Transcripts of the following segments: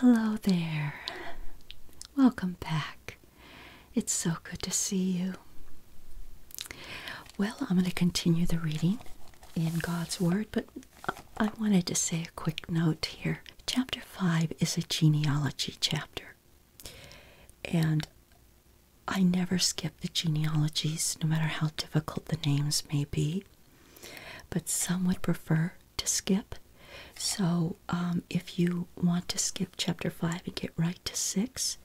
Hello there. Welcome back. It's so good to see you. Well, I'm going to continue the reading in God's Word, but I wanted to say a quick note here. Chapter 5 is a genealogy chapter, and I never skip the genealogies, no matter how difficult the names may be, but some would prefer to skip. So if you want to skip chapter 5 and get right to 6,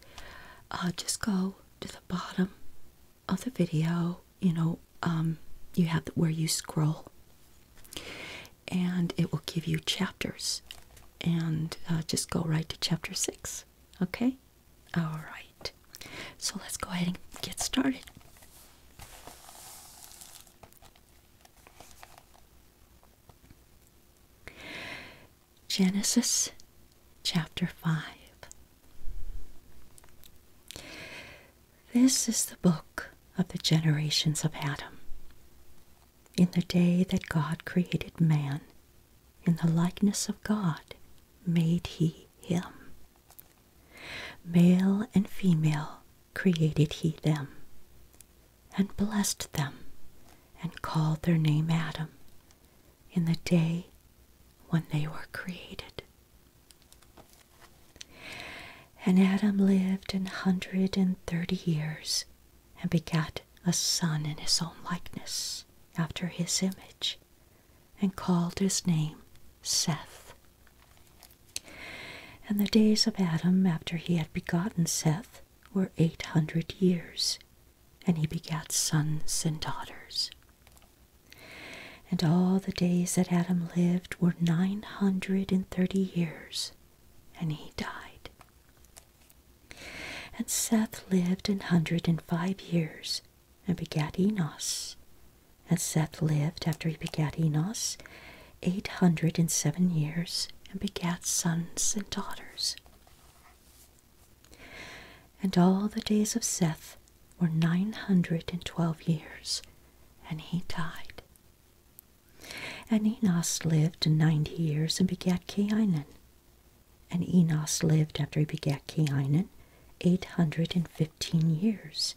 just go to the bottom of the video, you know, you have where you scroll, and it will give you chapters, and just go right to chapter 6, okay? All right, so let's go ahead and get started. Genesis chapter 5. This is the book of the generations of Adam. In the day that God created man, in the likeness of God made he him. Male and female created he them, and blessed them, and called their name Adam, in the day when they were created. And Adam lived 130 years, and begat a son in his own likeness, after his image, and called his name Seth. And the days of Adam after he had begotten Seth were 800 years, and he begat sons and daughters. And all the days that Adam lived were 930 years, and he died. And Seth lived 105 years, and begat Enos. And Seth lived, after he begat Enos, 807 years, and begat sons and daughters. And all the days of Seth were 912 years, and he died. And Enos lived 90 years, and begat Cainan. And Enos lived, after he begat Cainan, 815 years,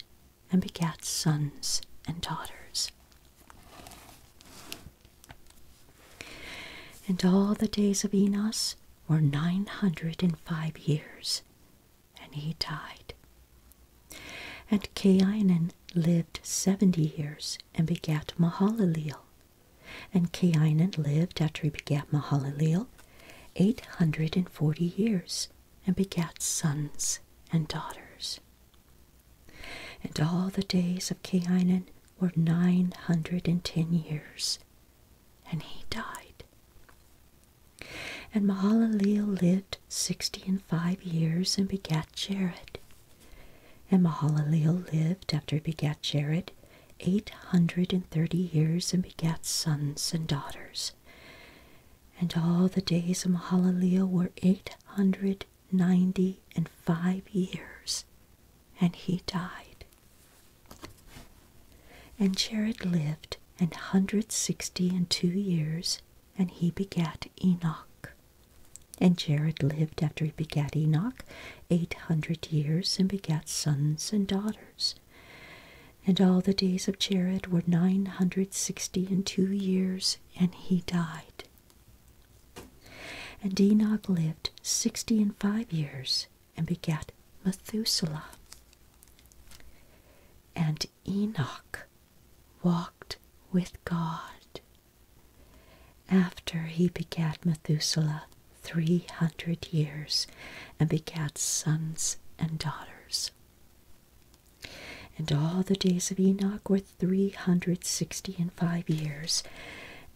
and begat sons and daughters. And all the days of Enos were 905 years, and he died. And Cainan lived 70 years, and begat Mahalaleel. And Cainan lived, after he begat Mahalaleel, 840 years, and begat sons and daughters. And all the days of Cainan were 910 years, and he died. And Mahalaleel lived 65 years, and begat Jared. And Mahalaleel lived, after he begat Jared, 830 years, and begat sons and daughters. And all the days of Mahalaleel were 895 years, and he died. And Jared lived 162 years, and he begat Enoch. And Jared lived, after he begat Enoch, 800 years, and begat sons and daughters. And all the days of Jared were 962 years, and he died. And Enoch lived 65 years, and begat Methuselah. And Enoch walked with God. After he begat Methuselah 300 years, and begat sons and daughters. And all the days of Enoch were 365 years,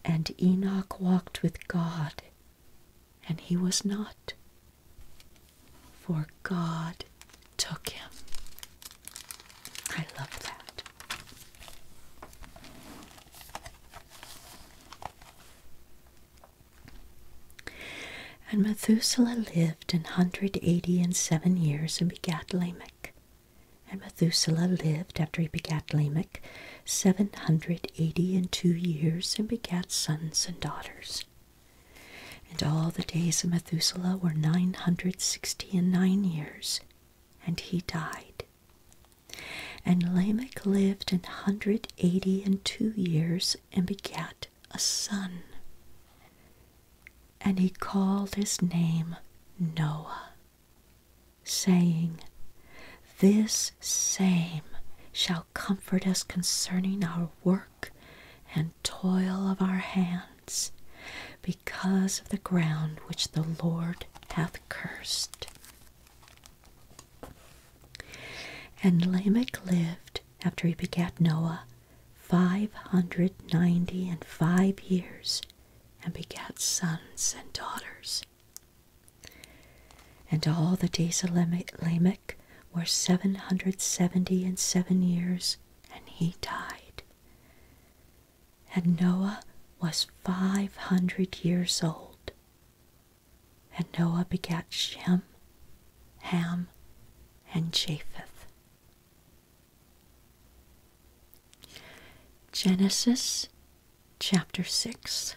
and Enoch walked with God, and he was not, for God took him. I love that. And Methuselah lived 187 years, and begat Lamech. And Methuselah lived, after he begat Lamech, 782 years, and begat sons and daughters. And all the days of Methuselah were 969 years, and he died. And Lamech lived 182 years, and begat a son. And he called his name Noah, saying, This same shall comfort us concerning our work and toil of our hands, because of the ground which the Lord hath cursed. And Lamech lived, after he begat Noah, 595 years, and begat sons and daughters. And all the days of Lamech were 777 years, and he died. And Noah was 500 years old. And Noah begat Shem, Ham, and Japheth. Genesis chapter 6.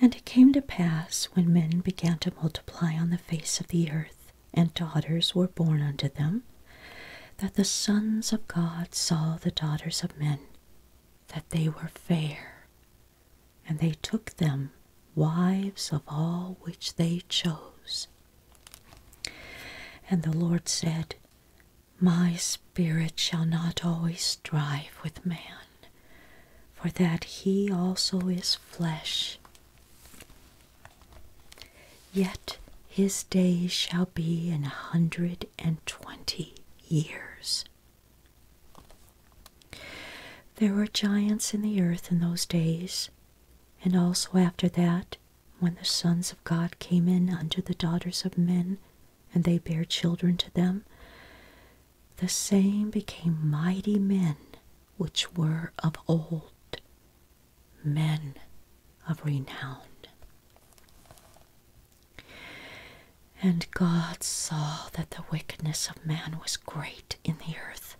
And it came to pass, when men began to multiply on the face of the earth, and daughters were born unto them, that the sons of God saw the daughters of men, that they were fair, and they took them wives of all which they chose. And the Lord said, My spirit shall not always strive with man, for that he also is flesh, yet his days shall be 120 years. There were giants in the earth in those days, and also after that, when the sons of God came in unto the daughters of men, and they bare children to them, the same became mighty men which were of old, men of renown. And God saw that the wickedness of man was great in the earth,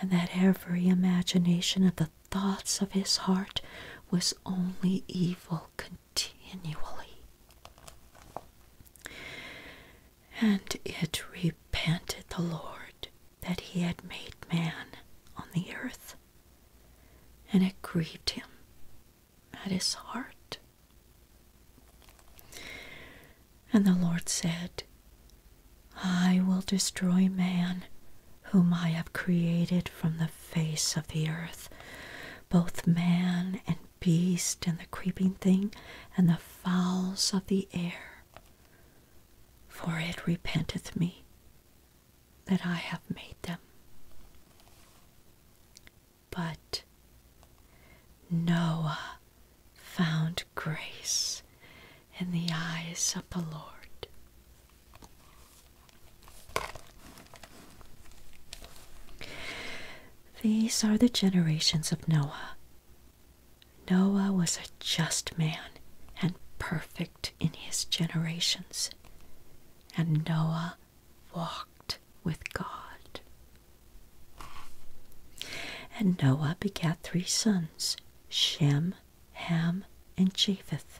and that every imagination of the thoughts of his heart was only evil continually. And it repented the Lord that he had made man on the earth, and it grieved him at his heart. And the Lord said, I will destroy man, whom I have created from the face of the earth, both man and beast, and the creeping thing, and the fowls of the air. For it repenteth me that I have made them. But Noah found grace in the eyes of the Lord. These are the generations of Noah. Noah was a just man and perfect in his generations, and Noah walked with God. And Noah begat 3 sons, Shem, Ham, and Japheth.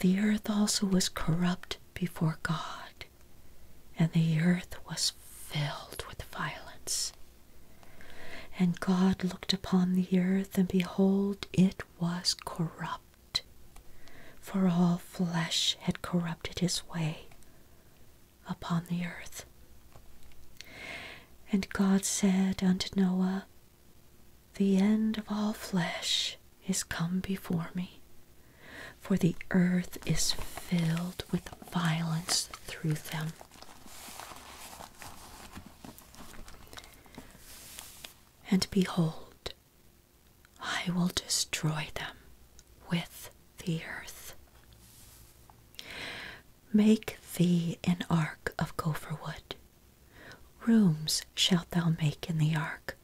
The earth also was corrupt before God, and the earth was filled with violence. And God looked upon the earth, and behold, it was corrupt, for all flesh had corrupted his way upon the earth. And God said unto Noah, The end of all flesh is come before me, for the earth is filled with violence through them. And behold, I will destroy them with the earth. Make thee an ark of gopher wood. Rooms shalt thou make in the ark,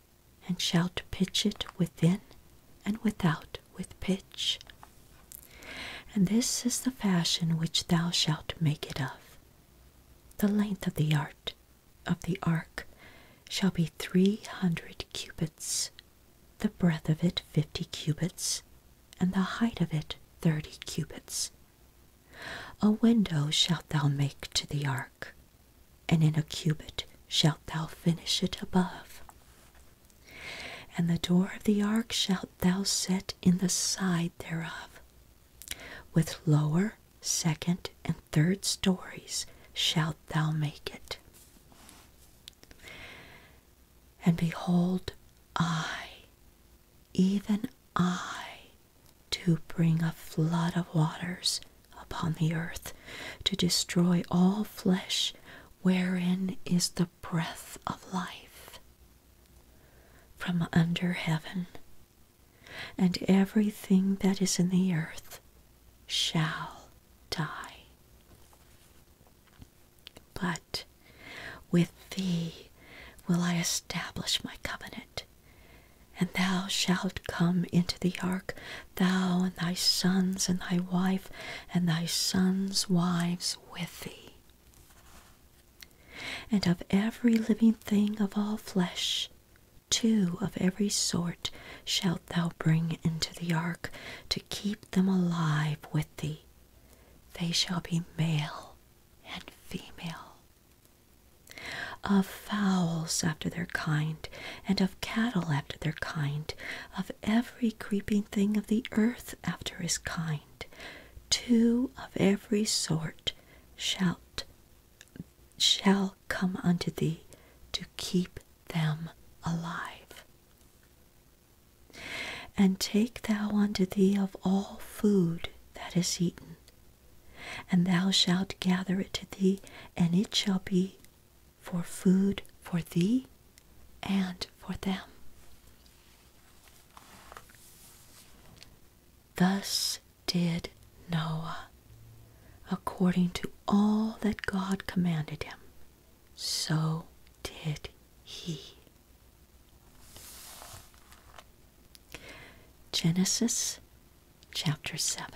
and shalt pitch it within and without with pitch. And this is the fashion which thou shalt make it of. The length of the ark shall be 300 cubits, the breadth of it 50 cubits, and the height of it 30 cubits. A window shalt thou make to the ark, and in a cubit shalt thou finish it above. And the door of the ark shalt thou set in the side thereof. With lower, second, and third stories shalt thou make it. And behold, I, even I, do bring a flood of waters upon the earth, to destroy all flesh wherein is the breath of life, from under heaven, and everything that is in the earth shall die. But with thee will I establish my covenant, and thou shalt come into the ark, thou and thy sons and thy wife and thy sons' wives with thee. And of every living thing of all flesh, 2 of every sort shalt thou bring into the ark, to keep them alive with thee. They shall be male and female. Of fowls after their kind, and of cattle after their kind, of every creeping thing of the earth after his kind, 2 of every sort shall come unto thee, to keep them alive. And take thou unto thee of all food that is eaten, and thou shalt gather it to thee, and it shall be for food for thee and for them. Thus did Noah, according to all that God commanded him, so did he. Genesis chapter 7.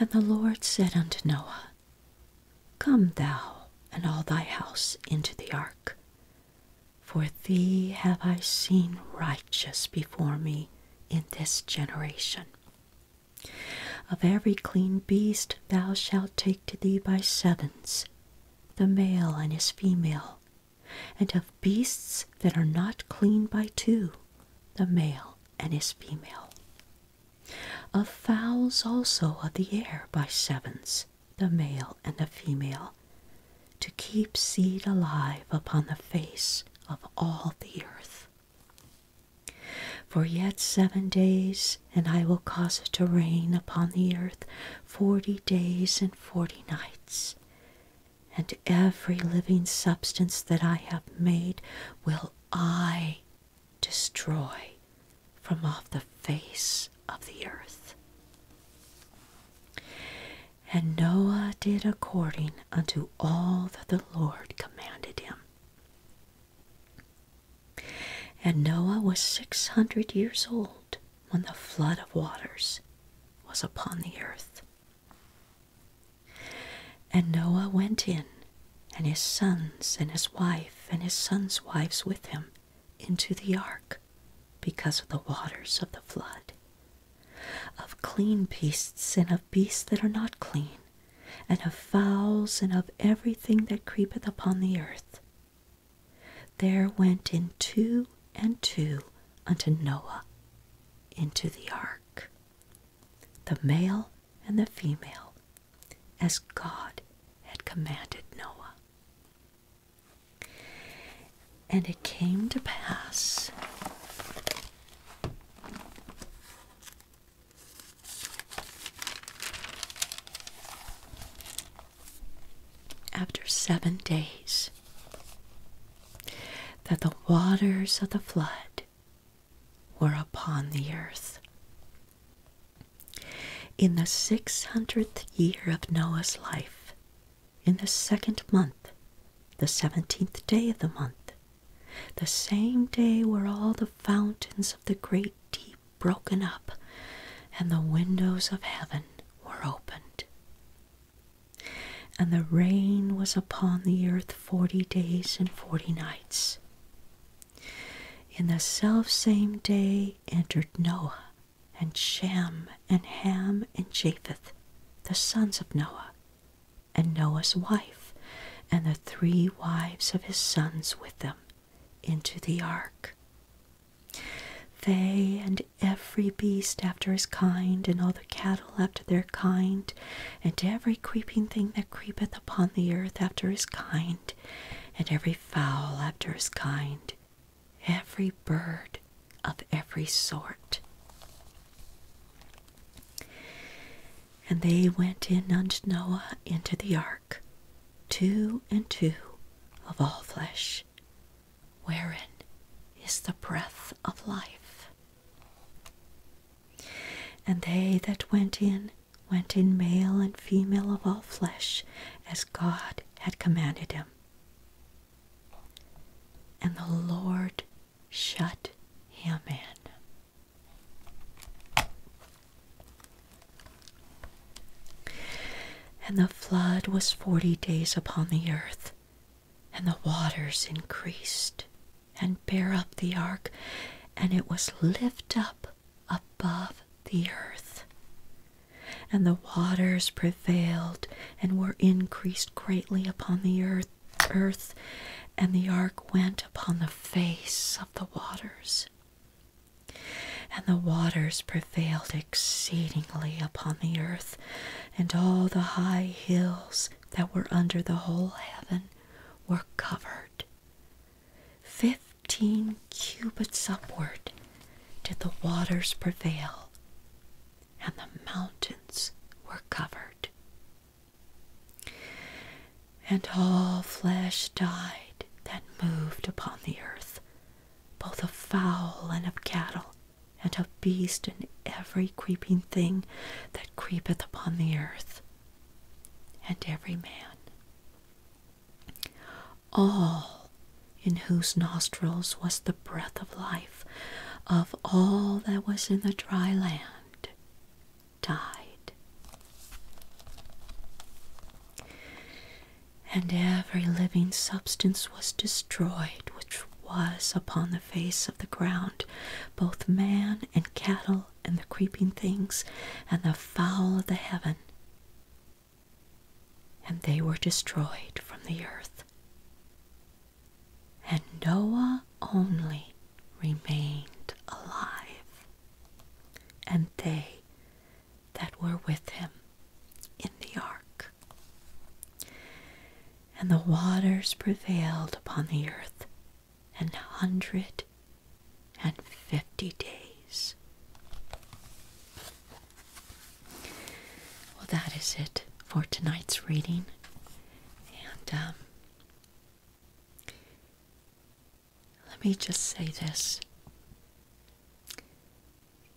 And the Lord said unto Noah, Come thou and all thy house into the ark, for thee have I seen righteous before me in this generation. Of every clean beast thou shalt take to thee by 7s, the male and his female, and of beasts that are not clean by 2, the male and his female. Of fowls also of the air by 7s, the male and the female, to keep seed alive upon the face of all the earth. For yet 7 days, and I will cause it to rain upon the earth 40 days and 40 nights, and every living substance that I have made will I destroy from off the face of the earth. And Noah did according unto all that the Lord commanded him. And Noah was 600 years old when the flood of waters was upon the earth. And Noah went in, and his sons and his wife and his sons' wives with him, into the ark, because of the waters of the flood. Of clean beasts and of beasts that are not clean, and of fowls and of everything that creepeth upon the earth. There went in 2 and 2 unto Noah into the ark, the male and the female, as God had commanded Noah. And it came to pass after 7 days, that the waters of the flood were upon the earth. In the 600th year of Noah's life, in the 2nd month, the 17th day of the month, the same day were all the fountains of the great deep broken up, and the windows of heaven were opened. and the rain was upon the earth 40 days and 40 nights. In the selfsame day entered Noah, and Shem, and Ham, and Japheth, the sons of Noah, and Noah's wife, and the 3 wives of his sons with them, into the ark. They and every beast after his kind, and all the cattle after their kind, and every creeping thing that creepeth upon the earth after his kind, and every fowl after his kind, every bird of every sort. And they went in unto Noah into the ark, 2 and 2 of all flesh, wherein is the breath of life. And they that went in male and female of all flesh, as God had commanded him. And the Lord shut him in. And the flood was 40 days upon the earth, and the waters increased, and bare up the ark, and it was lift up above the earth. And the waters prevailed, and were increased greatly upon the earth, and the ark went upon the face of the waters. And the waters prevailed exceedingly upon the earth, and all the high hills that were under the whole heaven were covered. 15 cubits upward did the waters prevail, and the mountains were covered. And all flesh died that moved upon the earth, both of fowl and of cattle, and of beast, and every creeping thing that creepeth upon the earth, and every man. All in whose nostrils was the breath of life, of all that was in the dry land, died. And every living substance was destroyed, which was upon the face of the ground, both man and cattle, and the creeping things, and the fowl of the heaven. And they were destroyed from the earth. And Noah only remained alive, and they that were with him in the ark. And the waters prevailed upon the earth 150 days. Well, that is it for tonight's reading. And let me just say this.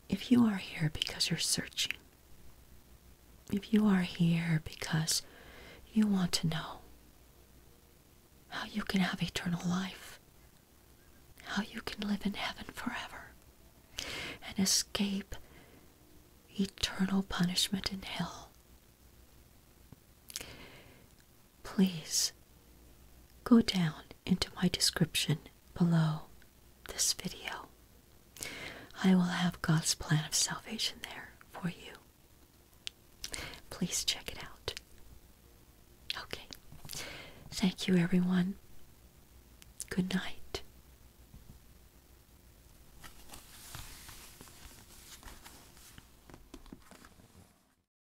If you are here because you're searching, if you are here because you want to know how you can have eternal life, how you can live in heaven forever, and escape eternal punishment in hell, please go down into my description below this video. I will have God's plan of salvation there for you. Please check it out. Okay. Thank you, everyone. Good night.